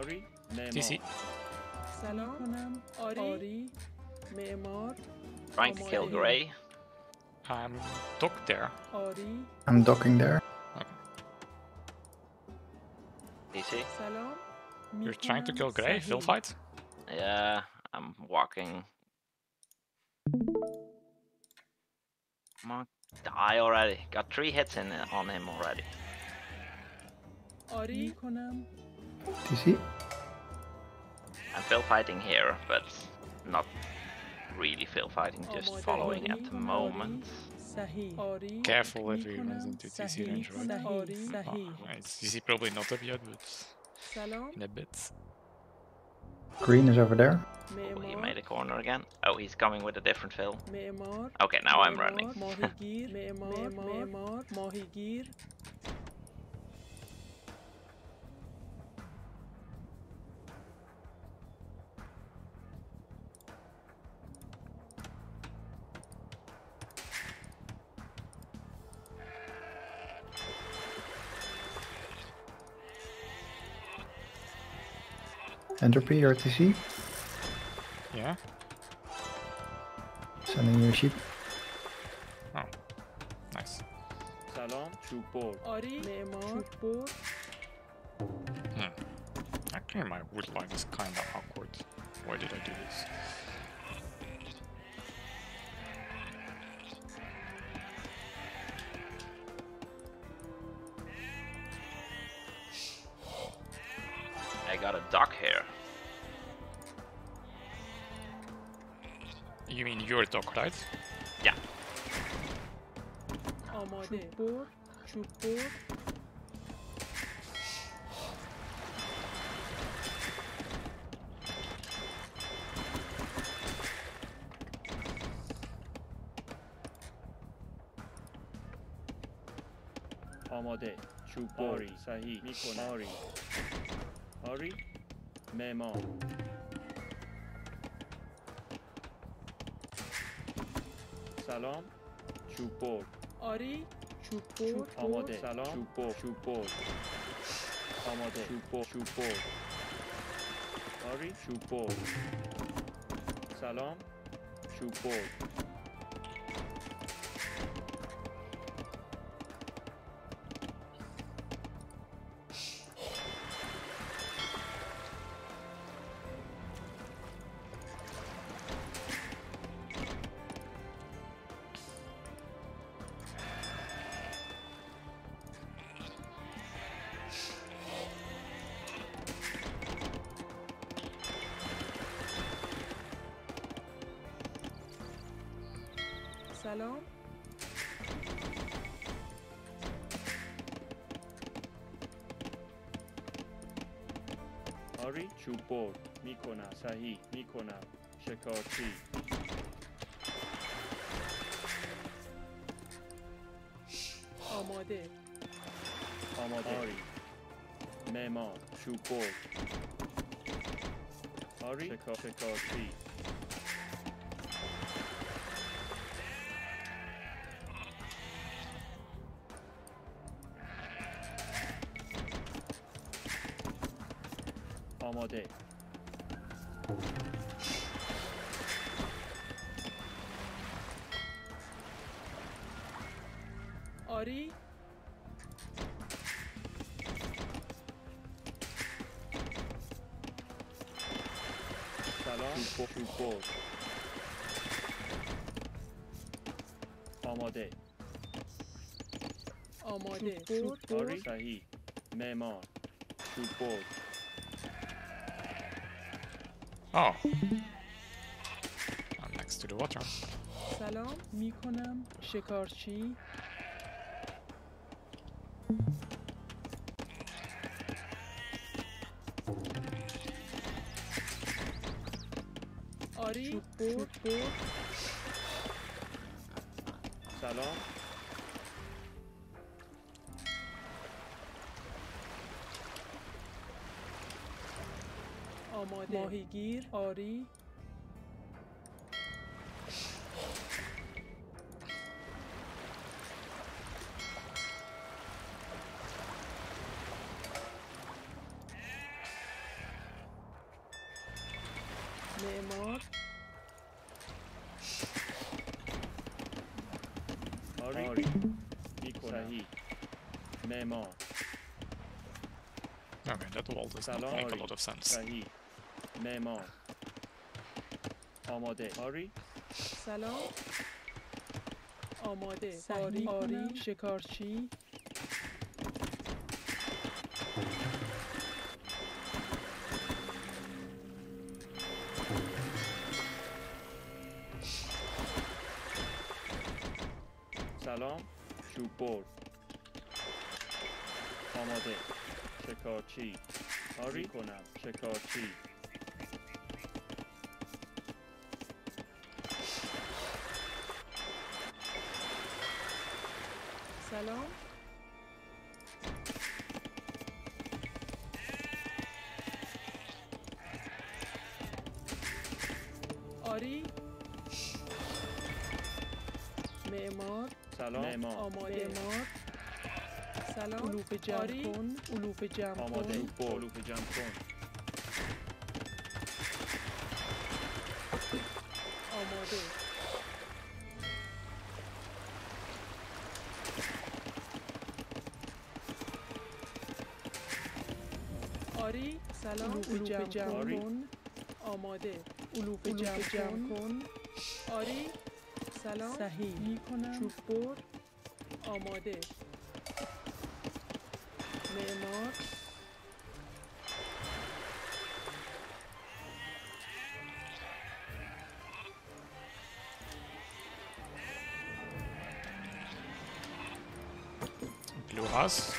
آری معمار سلام آری معمار trying to kill Gray. I'm docked there. آری I'm docking there. Okay. سلام You're trying to kill Gray, Phil fight? Yeah, I'm walking. Mark, die already. Got 3 hits in on him already. Ori, TC. I'm Phil fighting here, but not really Phil fighting. Just following at the moment. Careful if he runs into TC range, right? It's TC probably not up yet, but. In a bit. Green is over there. Oh, he made a corner again. Oh, he's coming with a different fill. Okay, now I'm running. Entropy or TC? Yeah. Sending you a sheep. Oh. Nice. Salam, Chupor. Ori, Memor, Chupor. Actually, my wood line is kind of awkward. Why did I do this? I got a dock here. You mean your dock, right? Yeah. Amade, Chupori, Sahi, Nikonari. Hurry, Memo. Salam, Chupor. Ari, Chupor. Amade, Salam, Chupor, Chupor. Amade, Chupor, Chupor. Ari, Chupor. Salam, Chupor. Salam. Ari Chupor, Mikona, Sahi, Mikona, Shekarchi. Amade. Amade. Ari. Mema, Chupor. Ari Shekarchi. آماده آری سلام شوپور آماده آماده آری صحیح معمار شوپور Oh, I'm next to the water. Salam, Mikonam, Shekarchi. Ari, Chupor. Salam. ماهیگیر آری معمار. آری میکنه معمار. Okay, that wall does not make a lot of sense. معمار. آماده. آری. سلام. آماده. آری. آری. شکارچی. سلام. چوبور. آماده. شکارچی. آری کنم. شکارچی. سلام. آری. معمار. سلام. معمار. آماده. معمار. سلام. علوف جمع کن. علوف جمع کن. آماده. علوف جمع کن. آماده. آری سلام علوف جمع کن آماده علوف جمع کن آری سلام صحیح میکنم چوب بر آماده معمار بلوهاس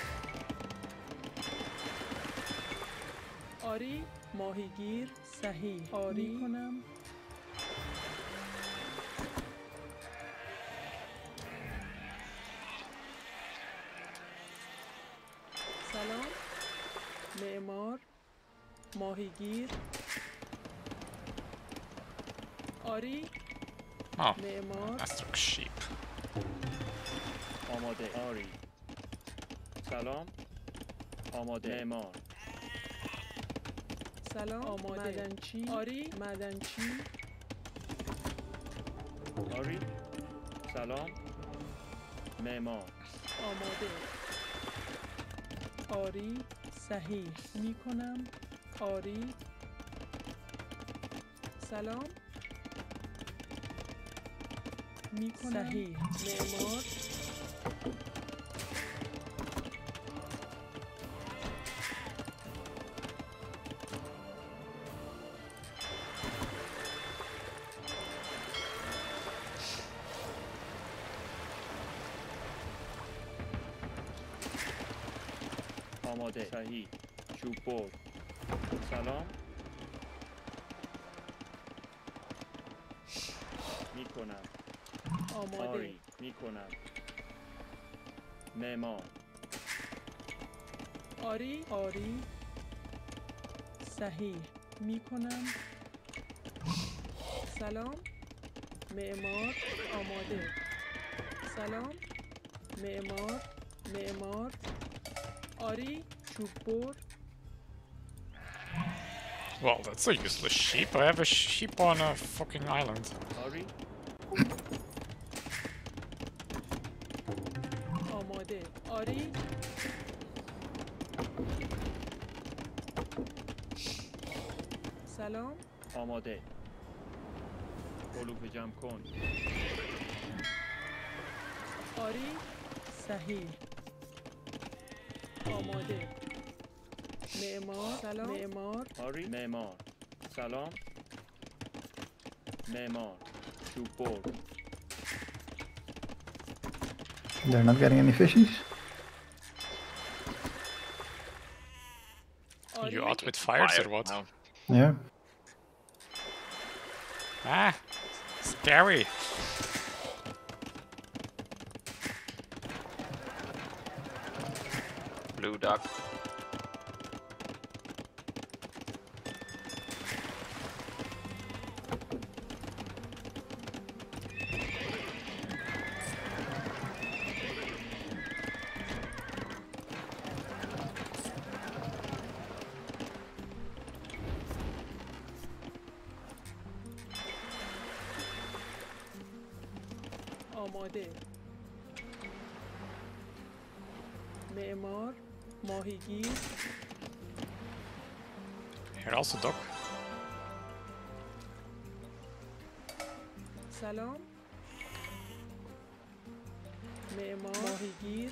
آری ماهیگیر صحیح آری کنم سلام معمار ماهیگیر آری معمار Astrox sheep آماده آری سلام آماده معمار سلام آماده مدنچی آری مدنچی آری سلام معمار آماده آری صحیح میکنم آری سلام میکنم صحیح معمار آماده صحیح چوبور سلام میکنم آماده آری میکنم معمار آری آری صحیح میکنم سلام معمار آماده سلام معمار معمار آری چوبور Well, that's a useless sheep. I have a sheep on a fucking island. آری آماده آری سلام آماده علوف جمع کن آری صحیح آماده معمار سلام معمار آری معمار سلام معمار چوبور They're not getting any fishes. You out with fires or what? No. Yeah. Ah, scary. Blue duck. آماده. معمار، ماهیگیر. Here also dock. سلام. معمار، ماهیگیر.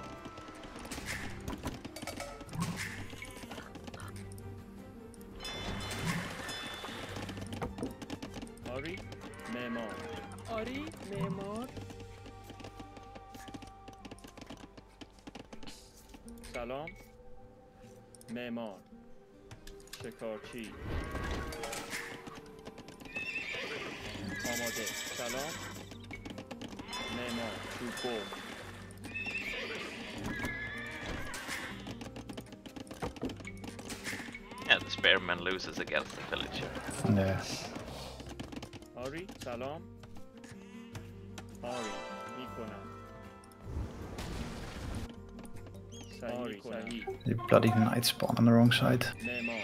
آری معمار. سلام معمار شکارچی آماده. سلام معمار چوب Spearman loses against the villager. Yes. Ari, salam. Ari, Nikonam. Ari, Sahi. The bloody knight spawn on the wrong side. Neymar.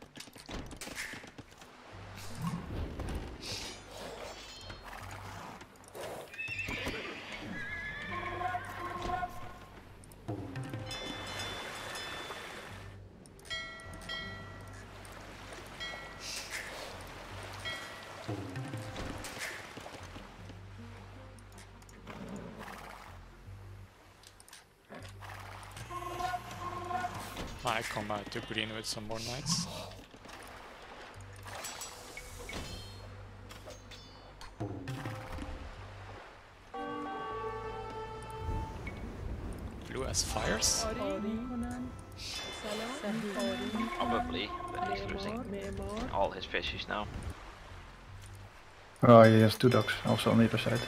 I come out to green with some more knights. Blue has fires? Probably, but he's losing all his fishes now. Oh, he has two ducks also on the other side.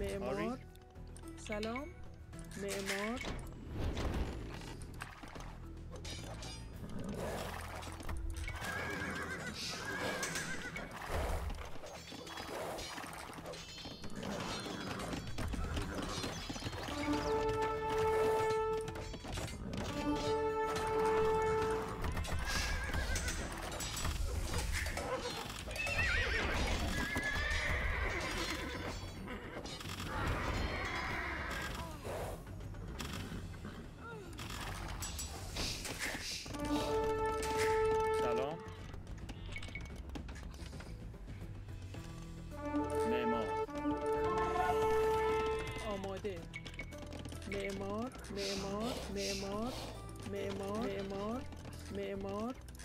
معمار سلام معمار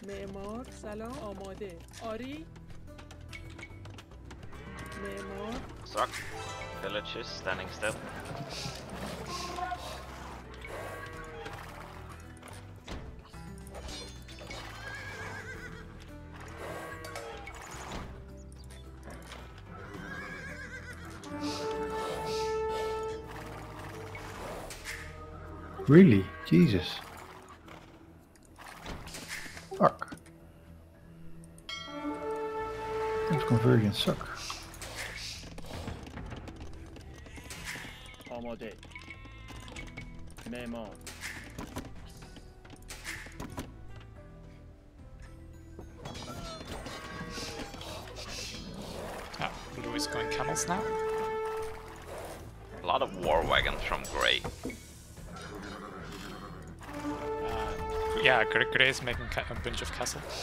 معمار سلام آماده آری معمار ساک villages standing step Really? Jesus. Fuck. Those conversions suck. آماده. معمار. Oh, we're always going camels now. A lot of war wagons from Grey. Yeah, Grey is making a bunch of castles.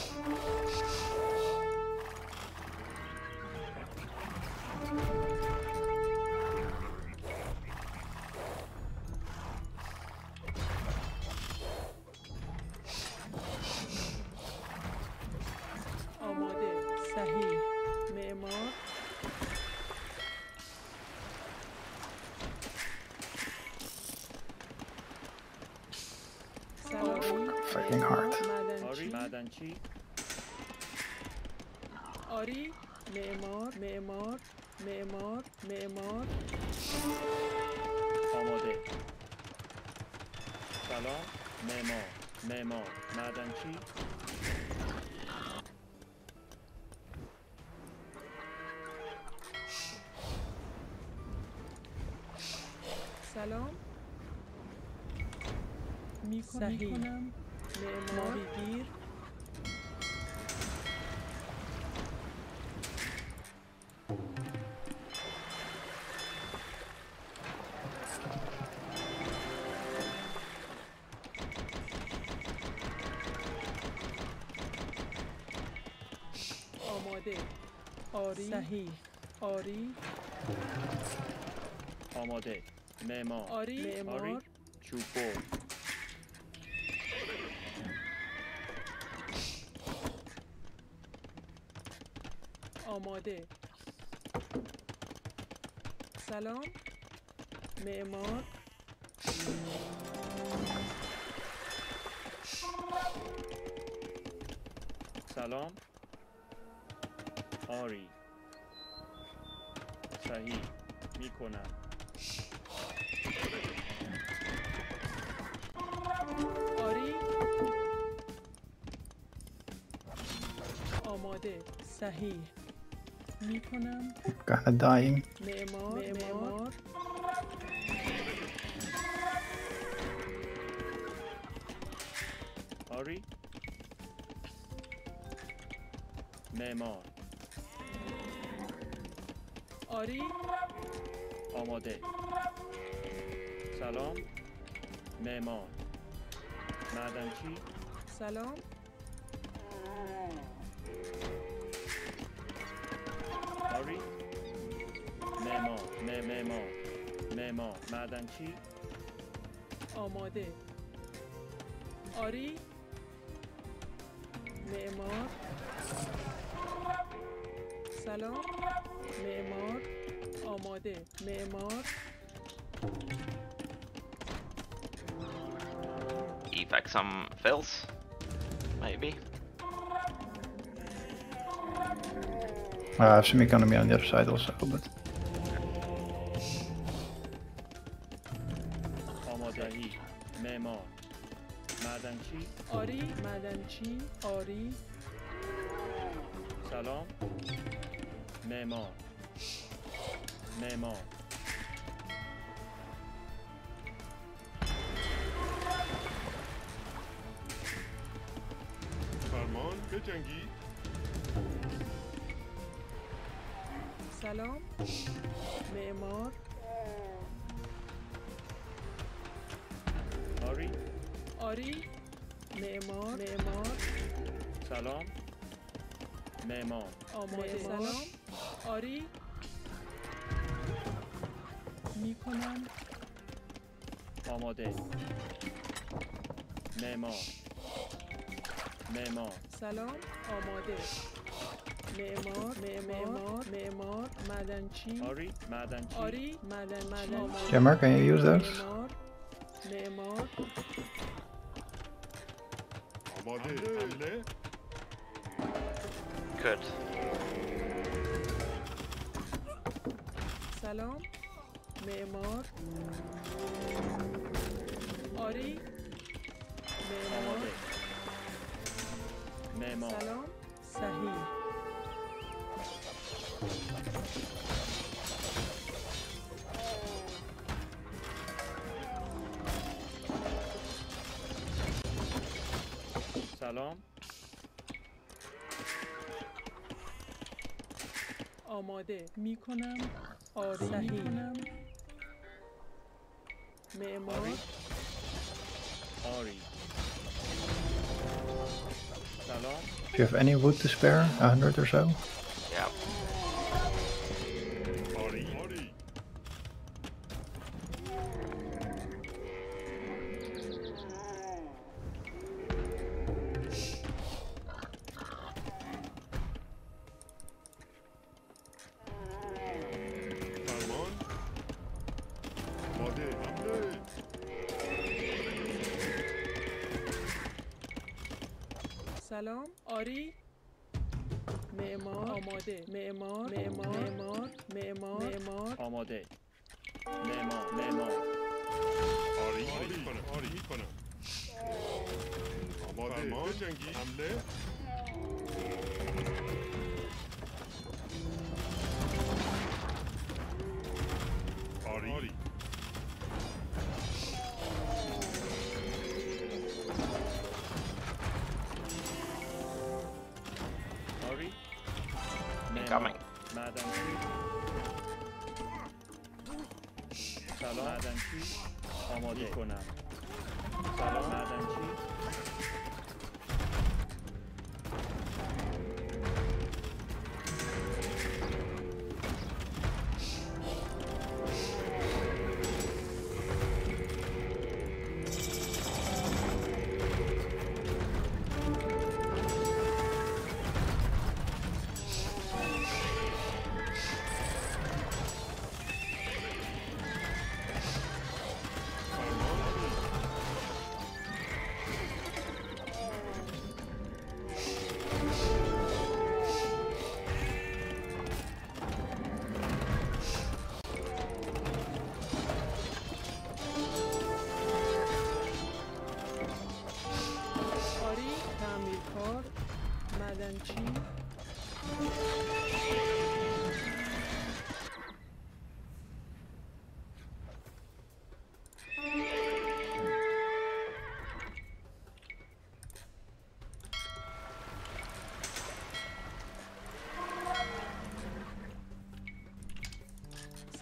سلام میکنم معماری گیر آماده آری صحیح آری آماده معمار آری معمار چوبو آماده سلام معمار سلام آری صحیح میکنم آماده صحیح میکنم گهدایم معمار آری معمار آری آماده سلام معمار معدنچی سلام آری معمار معدنچی آماده آری معمار سلام معمار آماده معمار Evac some fills, maybe. I have some economy on the other side also, but. Amadahi, Memo, Madanchi, Ori, Madanchi, Ori, Salam, Memo, Memo. سلام معمار آری آری معمار سلام معمار آماده سلام آری میکنم آماده. معمار. سلام. آماده. معمار. معدنچی. آری. معدنچی. Jammer, can you use that? معمار. آماده. Good. سلام. معمار. آری. معمار. سلام. صحیح. سلام. آماده میکنم. آری میکنم. معمار. آری. سلام. Do you have any wood to spare? 100 or so? Yeah. سلام. آری. معمار. آماده. معمار. آماده. معمار. آری میکنم. آماده. حمله. آری. Coming.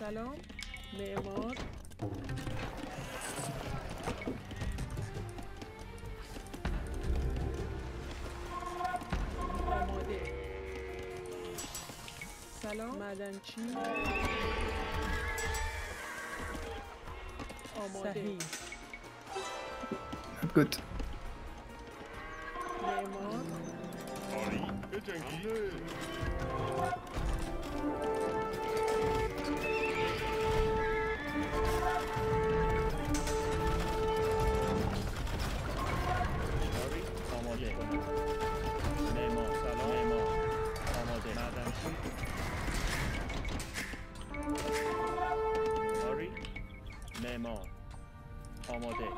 سلام. معمار. آماده. سلام. معدنچی. آماده. صحیح. Good. معمار. آری. معمار. آماده.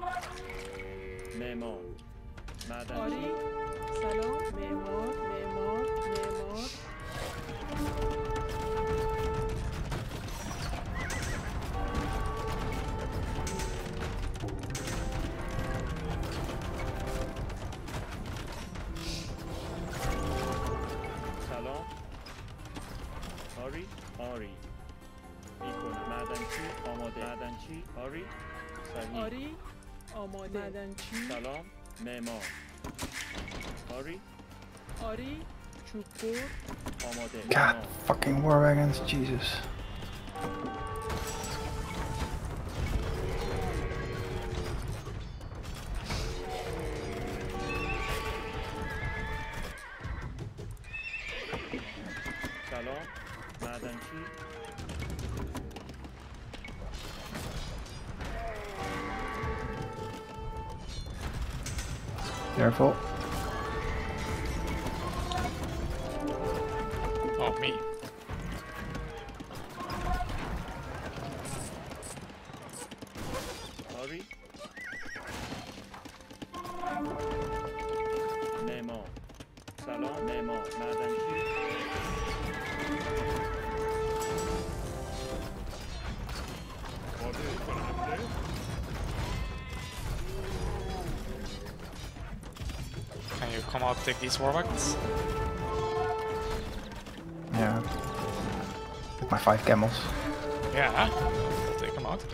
معمار. معدنچی. سلام. معمار. سلام. آری. معدنچی آماده. معدنچی. آری آماده. معدنچی. سلام. معمار. آری چوبور. آماده. God fucking war wagons, Jesus. Careful. Oh, me. Sorry. Nemo. Salon, Nemo. Madam. Can you come out, take these warbucks? Yeah. With my 5 camels. Yeah, I'll take them out.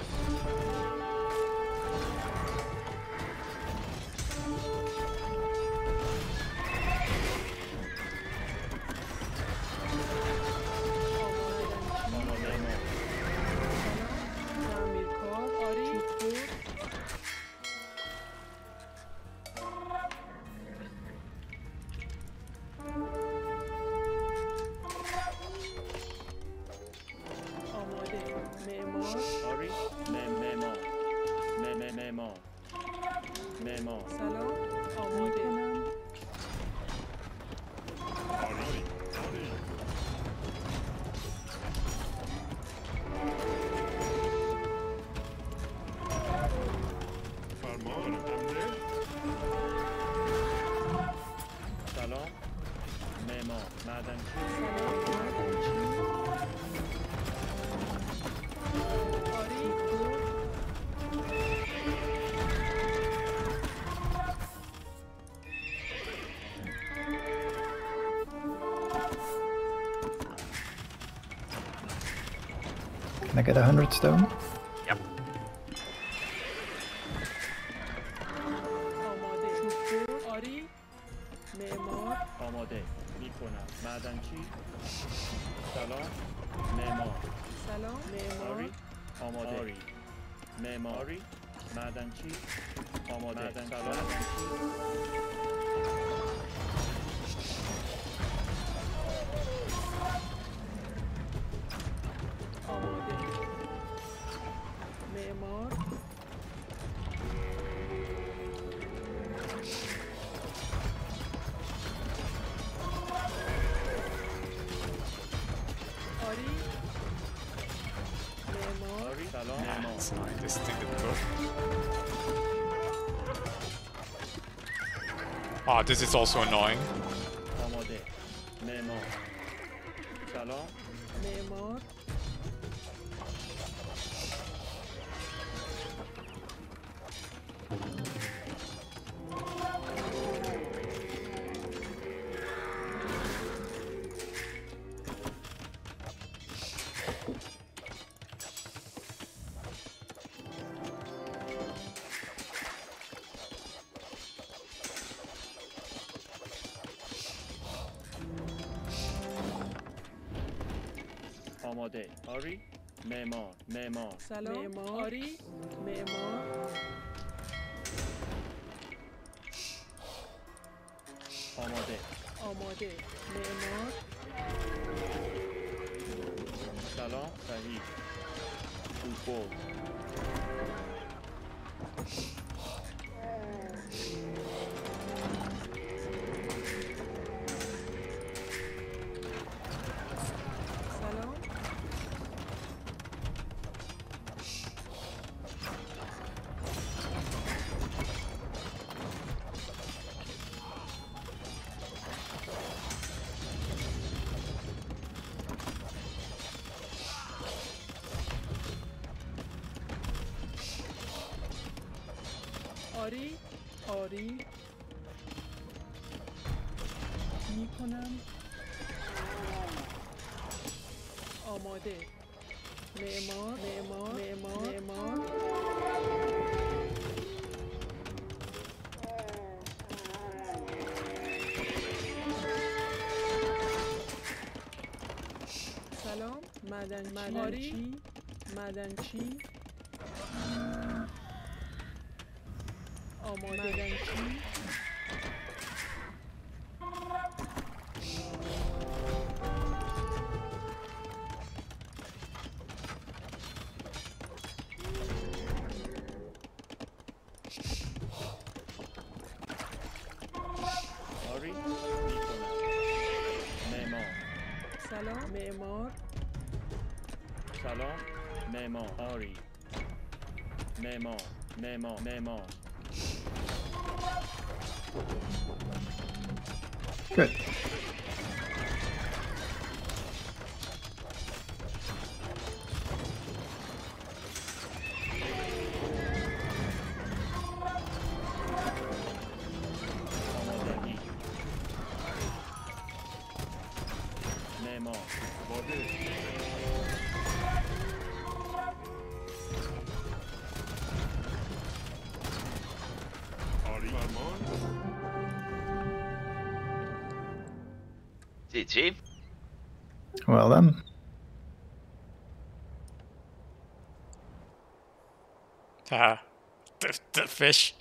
Memo. Salon. Omode. Salon. Memo. Madam. Can I get 100 stone? Yep. So I just think it goes. Ah, this is also annoying. آماده آری معمار معمار سلام معماری معمار آماده آماده معمار سلام صحیح فوتبال آری آری میکنم آماده معمار معمار معمار معمار سلام مدنچی مدنچی آماده سلام مهمان آری مهمان Good. GG. Well then. The fish.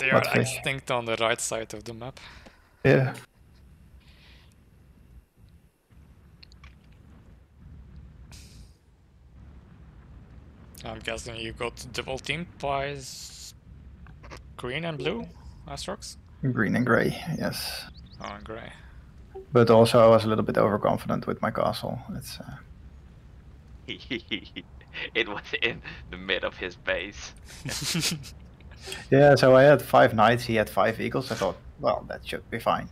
They are extinct on the right side of the map. Yeah. I'm guessing you got double teamed by green and blue, Astrox? Green and grey, yes. Oh, and grey. But also, I was a little bit overconfident with my castle. It's. It was in the mid of his base. Yeah, so I had 5 knights. He had 5 eagles. I thought, well, that should be fine.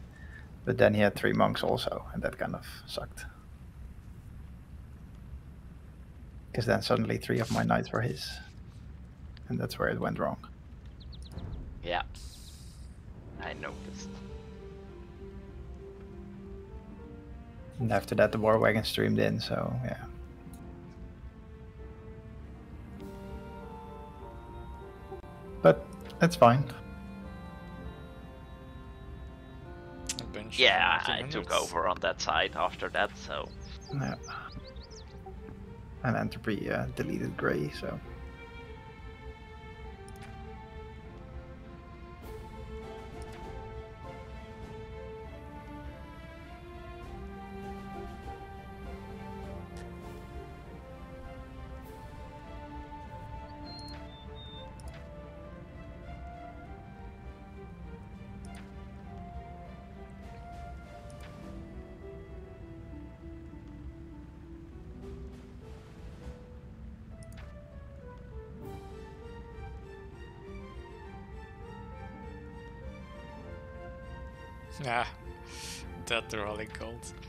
But then he had 3 monks also, and that kind of sucked. Because then suddenly 3 of my knights were his, and that's where it went wrong. Yeah. I noticed. And after that the war wagon streamed in, so yeah. But that's fine. Yeah, I took over on that side after that, so... Yeah. And Entropy deleted Grey, so... Ah, that really gold.